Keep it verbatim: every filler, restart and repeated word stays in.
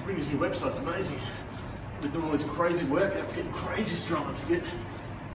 Sabrina's new website's amazing. With all these crazy workouts, getting crazy strong and fit.